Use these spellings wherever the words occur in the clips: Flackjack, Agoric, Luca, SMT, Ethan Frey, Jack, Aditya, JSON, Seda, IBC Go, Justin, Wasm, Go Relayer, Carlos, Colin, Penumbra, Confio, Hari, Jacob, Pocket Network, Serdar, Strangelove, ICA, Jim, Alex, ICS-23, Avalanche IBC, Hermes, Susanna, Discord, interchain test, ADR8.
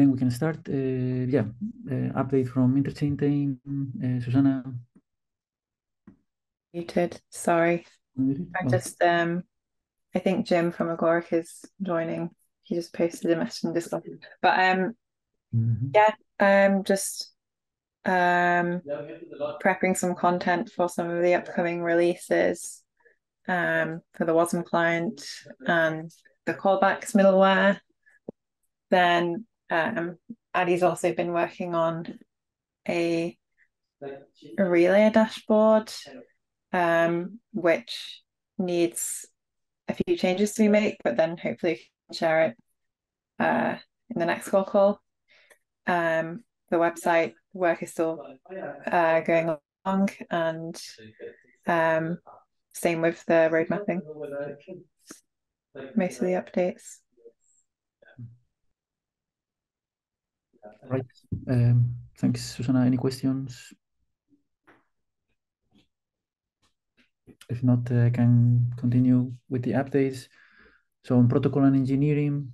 time we can start. Update from interchain team, Susanna. Muted, sorry. I think Jim from Agoric is joining. He just posted a message in Discord. But prepping some content for some of the upcoming releases for the Wasm client and the callbacks middleware. Then Addy's also been working on a Relayer dashboard, which needs a few changes to be made, but then hopefully we can share it in the next call. The website work is still going along, and same with the road mapping. Most of the updates. Right. Thanks, Susanna. Any questions? If not, I can continue with the updates. So on protocol and engineering,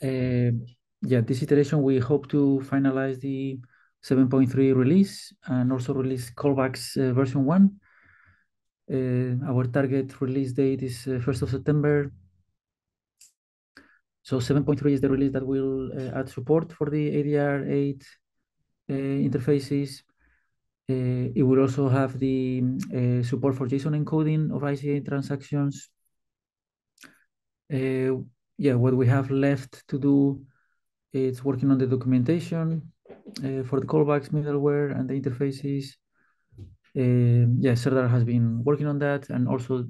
this iteration, we hope to finalize the 7.3 release and also release callbacks version 1. Our target release date is 1st of September. So 7.3 is the release that will add support for the ADR8 interfaces. It will also have the support for JSON encoding of ICA transactions. What we have left to do is working on the documentation for the callbacks, middleware, and the interfaces. Serdar has been working on that, and also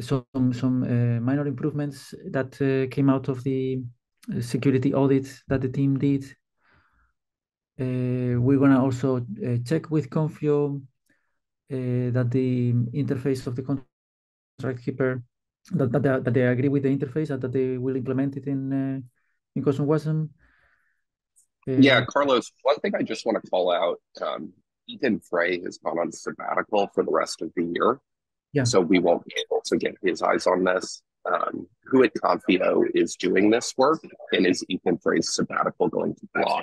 some minor improvements that came out of the security audit that the team did. We're going to also check with Confio that the interface of the contract keeper, that they agree with the interface and that they will implement it in CosmWasm. Carlos, one thing I just want to call out, Ethan Frey has gone on sabbatical for the rest of the year. So we won't be able to get his eyes on this. Who at Confio is doing this work, and is Ethan Frey's sabbatical going to block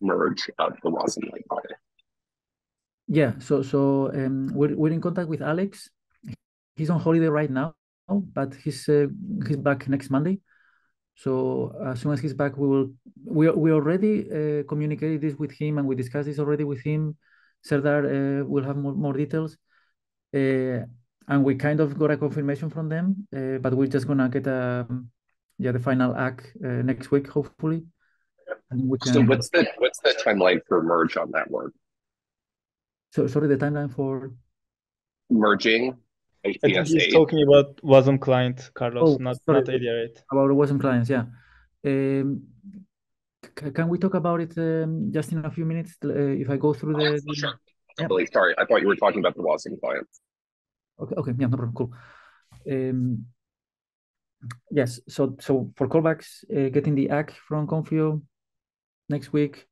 merge of the Wasm project? We're in contact with Alex. He's on holiday right now, but he's back next Monday. So as soon as he's back, we already communicated this with him, and we discussed this already with him. Serdar will have more details, and we kind of got a confirmation from them, but we're just gonna get the final act next week, hopefully. So what's the timeline for merge on that work? So sorry, the timeline for merging. I think he's talking about Wasm client, Carlos, not ADR8. About Wasm clients, yeah. Can we talk about it just in a few minutes? If I go through the sure. Yeah. Sorry, I thought you were talking about the Wasm client. Okay, yeah, no problem. Cool. Yes, so for callbacks, getting the ACK from Confio next week,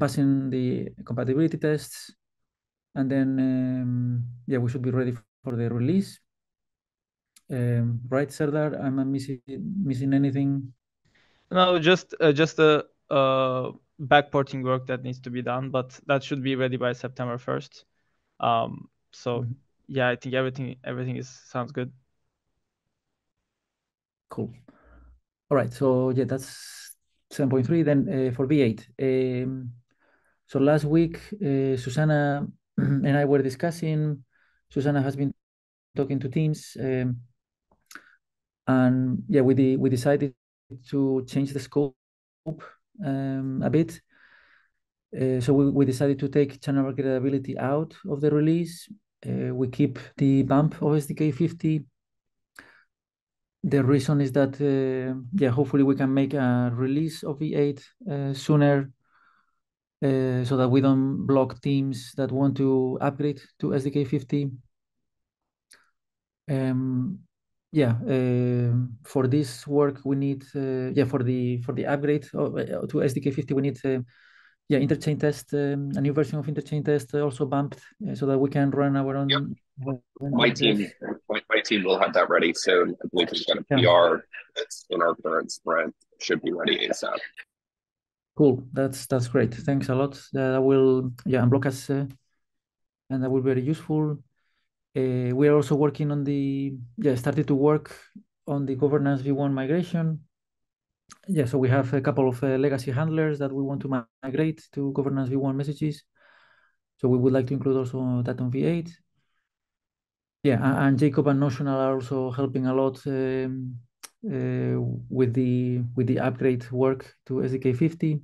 passing the compatibility tests, and then we should be ready for the release. Right, Serdar? Am I missing anything? No, just the backporting work that needs to be done, but that should be ready by September 1st. I think everything sounds good. Cool. All right. So that's 7.3. Then for V8. So last week, Susanna and I were discussing. Susanna has been talking to teams, we decided to change the scope a bit. So we decided to take channel upgradability out of the release. We keep the bump of SDK 50. The reason is that, hopefully we can make a release of V8 sooner, so that we don't block teams that want to upgrade to SDK 50. For this work, we need for the upgrade to SDK 50, we need interchain test, a new version of interchain test also bumped, so that we can run our own. Yep. My team will have that ready soon. I believe we've got a PR that's in our current sprint. should be ready ASAP. Cool. That's great. Thanks a lot. That will unblock us, and that will be very useful. We are also working on the started to work on the governance v1 migration. Yeah, so we have a couple of legacy handlers that we want to migrate to governance v1 messages. So we would like to include also that on v8. Yeah, and Jacob and Notional are also helping a lot with the upgrade work to SDK 50.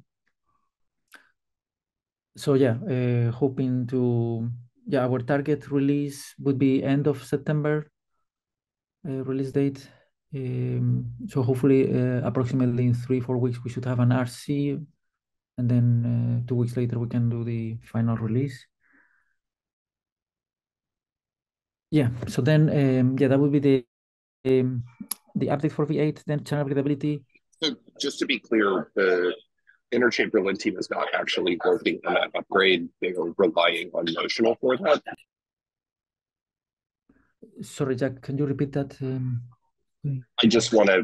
So yeah, hoping to our target release would be end of September release date. So hopefully approximately in 3-4 weeks we should have an RC, and then 2 weeks later we can do the final release. Yeah, so then that would be the update for V8. Then channel readability. So just to be clear, the Interchain Berlin team is not actually working on that upgrade; they are relying on Notional for that. Sorry, Jack, can you repeat that? I just want to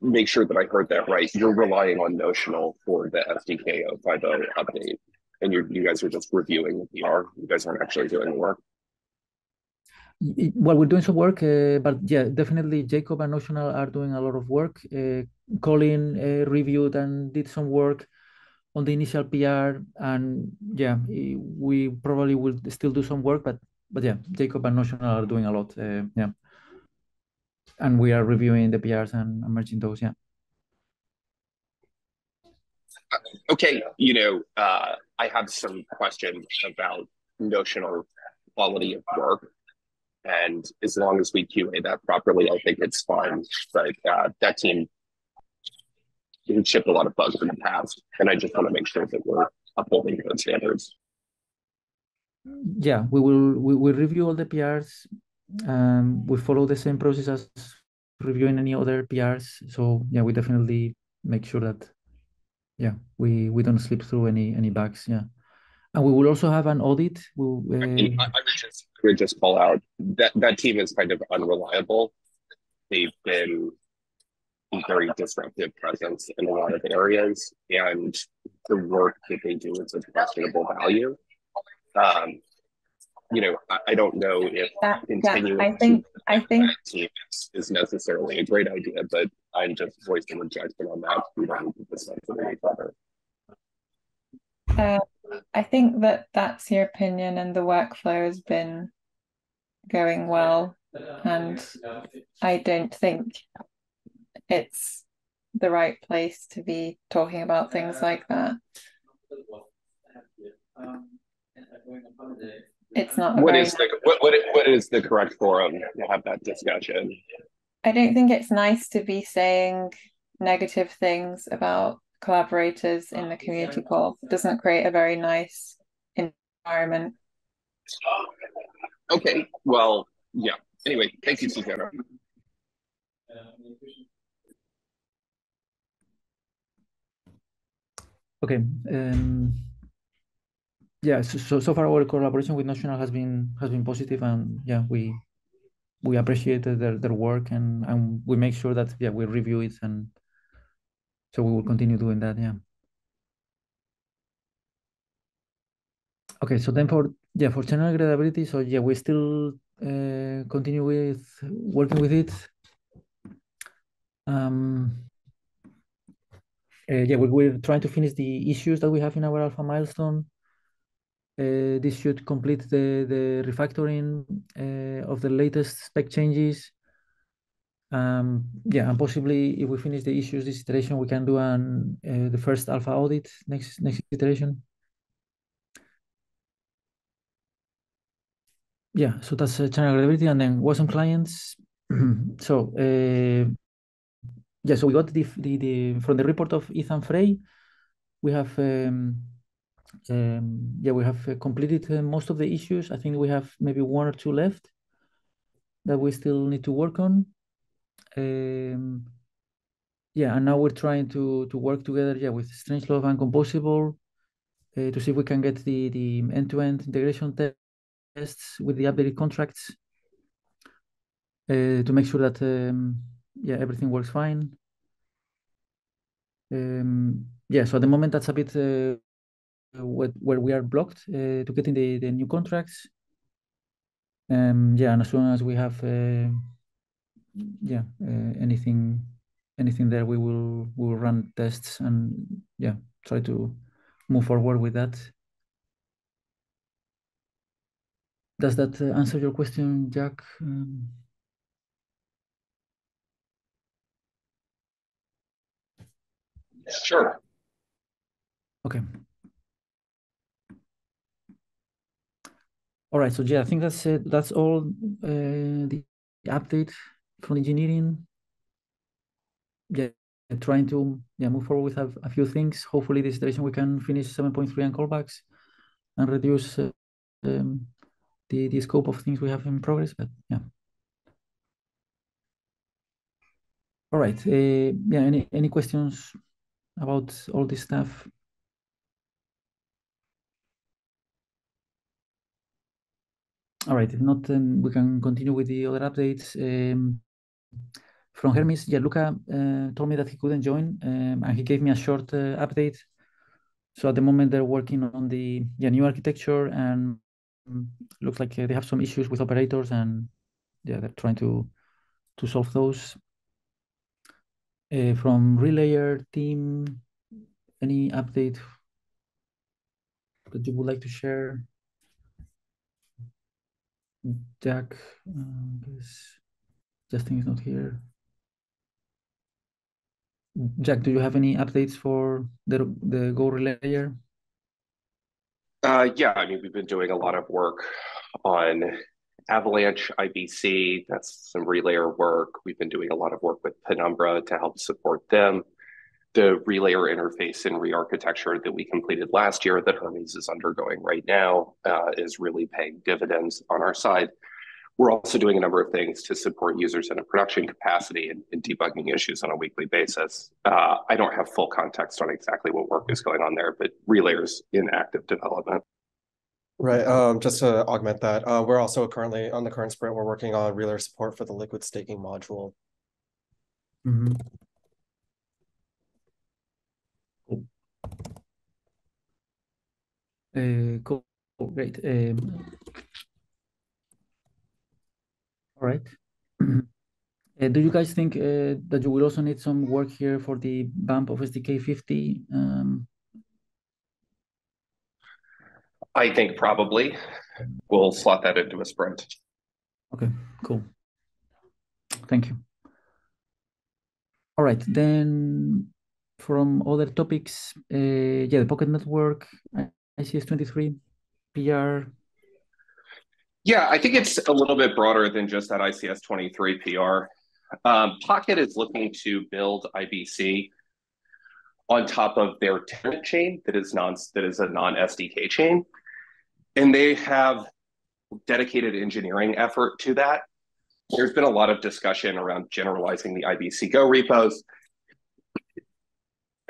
make sure that I heard that right. You're relying on Notional for the SDK 050 update, and you guys are just reviewing the PR. You guys aren't actually doing the work. Well, we're doing some work, but yeah, definitely Jacob and Notional are doing a lot of work. Colin reviewed and did some work on the initial PR, and yeah, we probably will still do some work, but yeah, Jacob and Notional are doing a lot, yeah. And we are reviewing the PRs and merging those, yeah. Okay, I have some questions about Notional quality of work. And as long as we QA that properly, I think it's fine. But that team didn't ship a lot of bugs in the past, and I just want to make sure that we're upholding those standards. Yeah, we will review all the PRs. We follow the same process as reviewing any other PRs. So yeah, we definitely make sure that we don't slip through any bugs. Yeah. And we will also have an audit. I would just call out that team is kind of unreliable. They've been a very disruptive presence in a lot of areas, and the work that they do is of questionable value. I don't know if continuing I think that team is necessarily a great idea, but I'm just voicing a judgment on that. We don't need to discuss it any further. I think that's your opinion, and the workflow has been going well, and I don't think it's the right place to be talking about things like that. It's not. What is the correct forum to have that discussion? I don't think it's nice to be saying negative things about collaborators in the community call. It doesn't create a very nice environment. Okay, well, yeah. Anyway, thank you, Susanna. Okay. So far our collaboration with Notional has been positive, and yeah, we appreciate their work, and we make sure that we review it, and so we will continue doing that, yeah. Okay, so then for channel gradability, so yeah, we still continue with working with it. We're trying to finish the issues that we have in our alpha milestone. This should complete the refactoring of the latest spec changes. And possibly if we finish the issues this iteration, we can do the first alpha audit next iteration. Yeah, so that's channel reliability, and then Wasm clients. So so we got the from the report of Ethan Frey, we have completed most of the issues. I think we have maybe 1 or 2 left that we still need to work on. And now we're trying to work together with Strangelove and Composable to see if we can get the end-to-end integration tests with the updated contracts to make sure that everything works fine. Yeah, so at the moment that's a bit where we are blocked to getting the new contracts. Yeah, and as soon as we have anything there, we will run tests and yeah, try to move forward with that. Does that answer your question, Jack? Sure. Okay. All right. So yeah, I think that's it. That's all the update from engineering. Yeah, trying to move forward with a few things. Hopefully, this iteration we can finish 7.3 and callbacks, and reduce the scope of things we have in progress. But yeah. All right. Yeah. Any questions about all this stuff? All right, if not, then we can continue with the other updates. From Hermes, yeah, Luca told me that he couldn't join, and he gave me a short update. So at the moment, they're working on the new architecture, and looks like they have some issues with operators, and yeah, they're trying to solve those. From Relayer team, any update that you would like to share? Jack, I guess Justin is not here. Jack, do you have any updates for the Go Relayer? Yeah, I mean, we've been doing a lot of work on Avalanche IBC. That's some Relayer work. We've been doing a lot of work with Penumbra to help support them. The Relayer interface and re-architecture that we completed last year that Hermes is undergoing right now is really paying dividends on our side. We're also doing a number of things to support users in a production capacity and debugging issues on a weekly basis. I don't have full context on exactly what work is going on there, but Relayer's in active development. Right, just to augment that, we're also currently, on the current sprint, we're working on Relayer support for the liquid staking module. Mm-hmm. Cool, great. All right. Do you guys think that you will also need some work here for the bump of SDK 50? I think probably. We'll slot that into a sprint. Okay, cool. Thank you. All right, then from other topics, yeah, the Pocket Network, ICS-23, PR. Yeah, I think it's a little bit broader than just that ICS-23 PR. Pocket is looking to build IBC on top of their tenant chain that is a non-SDK chain. And they have dedicated engineering effort to that. There's been a lot of discussion around generalizing the IBC Go repos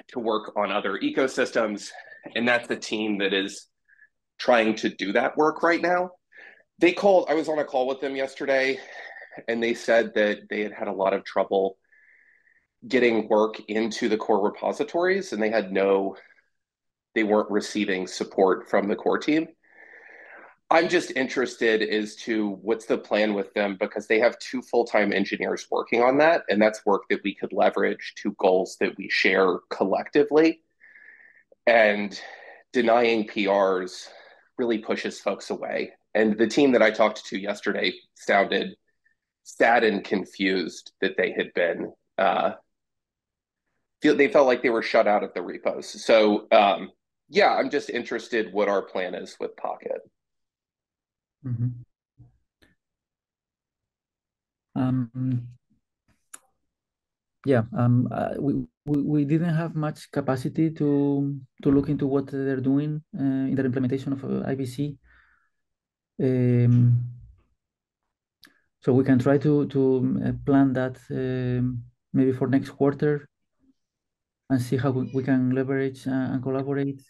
to work on other ecosystems. And that's the team that is trying to do that work right now. They called, I was on a call with them yesterday, and they said that they had a lot of trouble getting work into the core repositories, and they weren't receiving support from the core team. I'm just interested as to what's the plan with them, because they have two full-time engineers working on that, and that's work that we could leverage to goals that we share collectively. And denying PRs really pushes folks away. And the team that I talked to yesterday sounded sad and confused that they had been, they felt like they were shut out of the repos. So yeah, I'm just interested what our plan is with Pocket. Mm-hmm. Yeah, we didn't have much capacity to look into what they're doing in their implementation of IBC. So we can try to plan that maybe for next quarter and see how we can leverage and collaborate.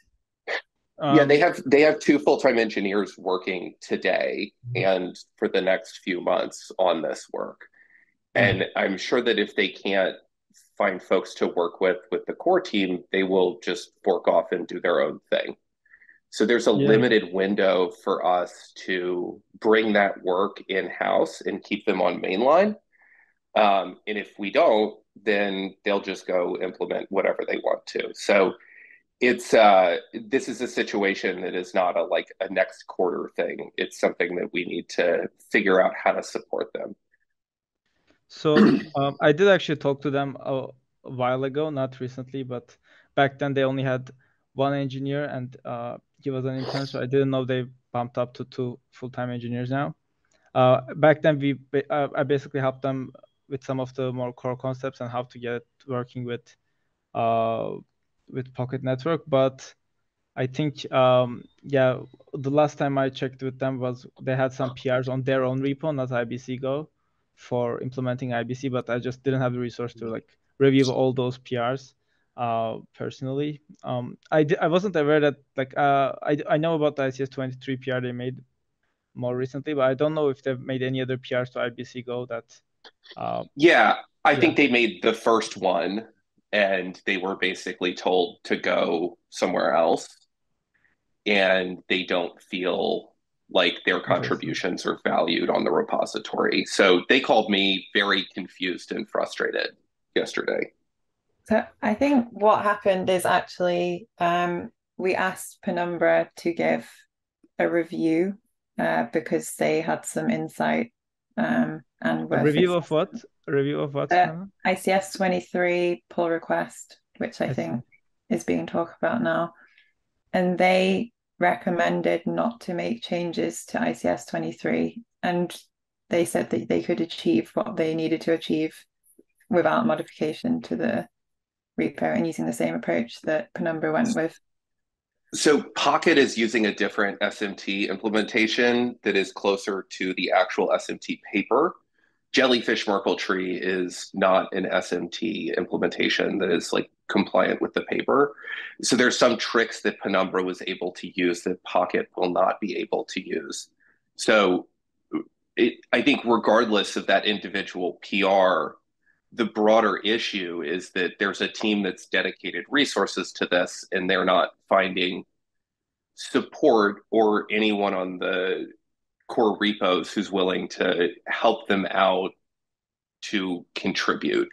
Yeah, they have two full-time engineers working today and for the next few months on this work. And I'm sure that if they can't find folks to work with the core team, they will just fork off and do their own thing. So there's a limited window for us to bring that work in-house and keep them on mainline. And if we don't, then they'll just go implement whatever they want to. So it's this is a situation that is not a like a next quarter thing. It's something that we need to figure out how to support them. So I did actually talk to them a while ago, not recently, but back then they only had one engineer, and he was an intern, so I didn't know they bumped up to 2 full-time engineers now. Back then, I basically helped them with some of the more core concepts and how to get it working with Pocket Network. But I think, the last time I checked with them was they had some PRs on their own repo, not IBC Go, for implementing IBC, but I just didn't have the resource to like review all those PRs. Personally, I wasn't aware that like I know about the ICS-23 PR they made more recently, but I don't know if they've made any other PRs to IBC Go that. I think they made the first one, and they were basically told to go somewhere else, and they don't feel like their contributions are valued on the repository. So they called me very confused and frustrated yesterday. So I think what happened is actually we asked Penumbra to give a review because they had some insight. And a review of what? A review of what? ICS-23 pull request, which I think is being talked about now. And they recommended not to make changes to ICS-23. And they said that they could achieve what they needed to achieve without modification to the repo and using the same approach that Penumbra went with. So Pocket is using a different SMT implementation that is closer to the actual SMT paper. Jellyfish Merkle Tree is not an SMT implementation that is like compliant with the paper. So there's some tricks that Penumbra was able to use that Pocket will not be able to use. So I think regardless of that individual PR, the broader issue is that there's a team that's dedicated resources to this, and they're not finding support or anyone on the core repos who's willing to help them out to contribute.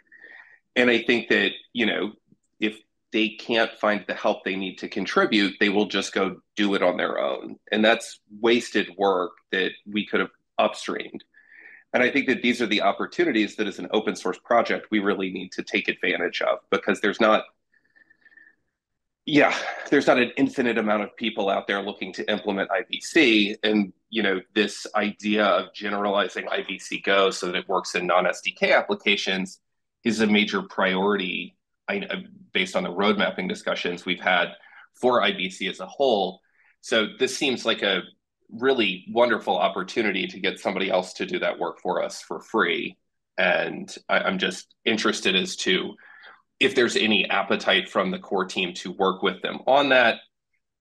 And I think that, you know, if they can't find the help they need to contribute, they will just go do it on their own. And that's wasted work that we could have upstreamed. And I think that these are the opportunities that as an open source project, we really need to take advantage of, because there's not an infinite amount of people out there looking to implement IBC. And, you know, this idea of generalizing IBC Go so that it works in non-SDK applications is a major priority. Based on the road mapping discussions we've had for IBC as a whole. So this seems like a really wonderful opportunity to get somebody else to do that work for us for free. And I'm just interested as to if there's any appetite from the core team to work with them on that.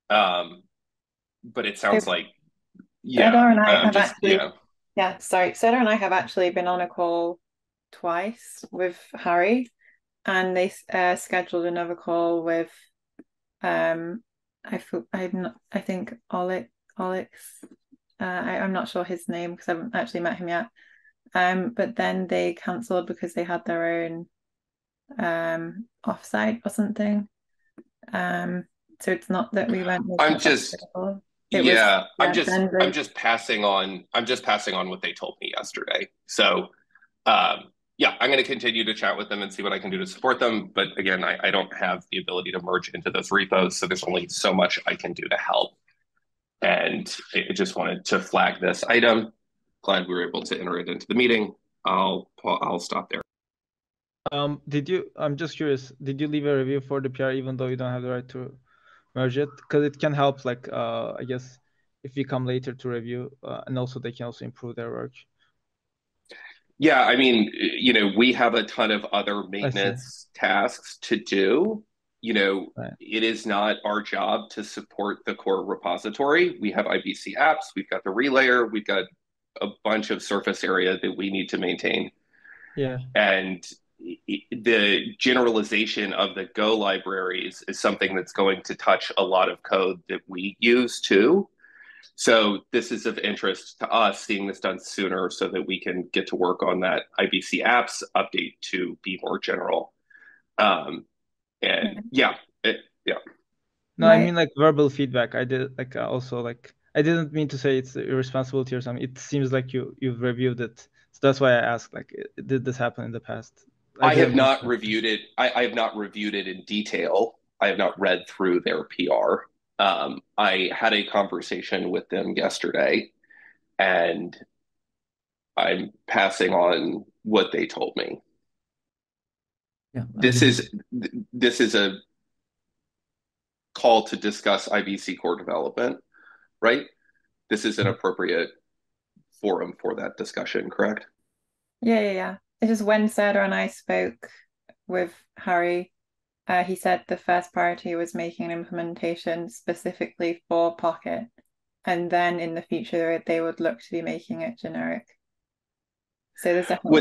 But it sounds Seda and I have actually been on a call twice with Hari, and they scheduled another call with I think Alex, I'm not sure his name because I haven't actually met him yet. But then they cancelled because they had their own offsite or something. So it's not that we went. I'm just passing on what they told me yesterday. So I'm going to continue to chat with them and see what I can do to support them. But again, I don't have the ability to merge into those repos, so there's only so much I can do to help. And I just wanted to flag this item. Glad we were able to enter it into the meeting. I'll stop there. I'm just curious, did you leave a review for the PR even though you don't have the right to merge it? Because it can help, like, I guess, if you come later to review, and also they can also improve their work. Yeah, I mean, you know, we have a ton of other maintenance tasks to do. You know, It is not our job to support the core repository. We have IBC apps, we've got the relayer, we've got a bunch of surface area that we need to maintain. Yeah. And the generalization of the Go libraries is something that's going to touch a lot of code that we use too. So this is of interest to us, seeing this done sooner so that we can get to work on that IBC apps update to be more general. And yeah, yeah. No, I mean like verbal feedback. I did like also like, I didn't mean to say it's irresponsibility or something. It seems like you've reviewed it. So that's why I asked, like, did this happen in the past? I have not reviewed it. I have not reviewed it in detail. I have not read through their PR. I had a conversation with them yesterday, and I'm passing on what they told me. Yeah, this is a call to discuss IBC core development, right? This is an appropriate forum for that discussion, correct? Yeah. It is when Serdar and I spoke with Hari. He said the first priority was making an implementation specifically for Pocket, and then in the future they would look to be making it generic. So there's definitely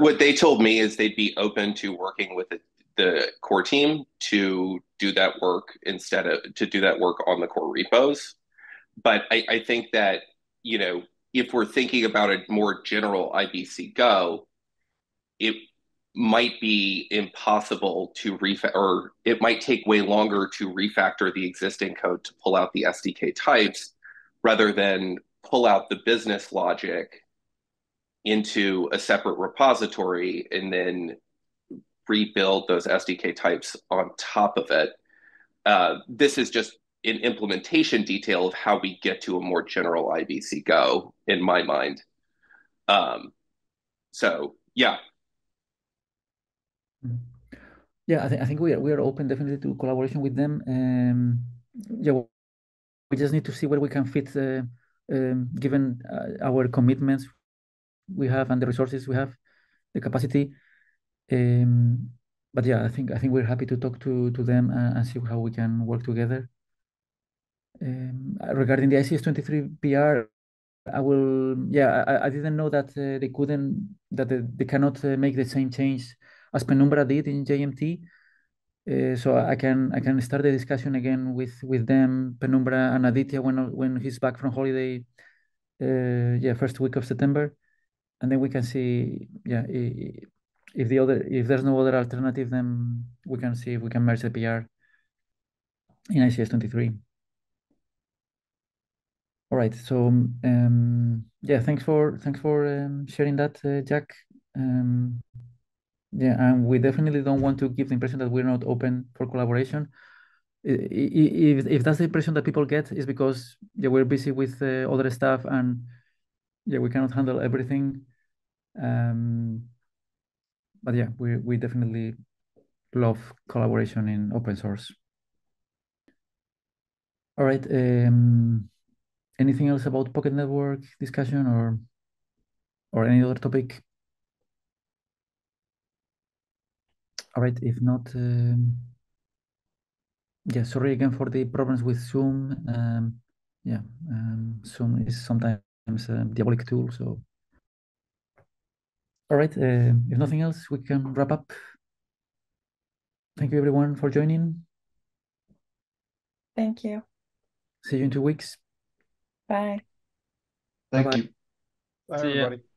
what they told me is they'd be open to working with the core team to do that work on the core repos. But I think that, you know, if we're thinking about a more general IBC Go, it might be impossible to or it might take way longer to refactor the existing code to pull out the SDK types rather than pull out the business logic into a separate repository and then rebuild those SDK types on top of it. This is just an implementation detail of how we get to a more general IBC Go, in my mind. So, yeah. Yeah, I think we are open definitely to collaboration with them. Yeah, we just need to see where we can fit, given our commitments we have and the resources we have, the capacity. But yeah, I think we're happy to talk to them and see how we can work together. Regarding the ICS-23 PR, I didn't know that they cannot make the same change as Penumbra did in JMT. So I can start the discussion again with them, Penumbra and Aditya when he's back from holiday, first week of September, and then we can see if there's no other alternative, then we can see if we can merge the PR in ICS-23. All right, so thanks for sharing that, Jack. And we definitely don't want to give the impression that we're not open for collaboration. If that's the impression that people get, is because we're busy with other stuff and we cannot handle everything. But yeah, we definitely love collaboration in open source. All right. Anything else about Pocket Network discussion or any other topic? All right, if not, sorry again for the problems with Zoom. Zoom is sometimes a diabolic tool, so. All right, if nothing else, we can wrap up. Thank you everyone for joining. Thank you. See you in 2 weeks. Bye. Thank you. Bye, everybody.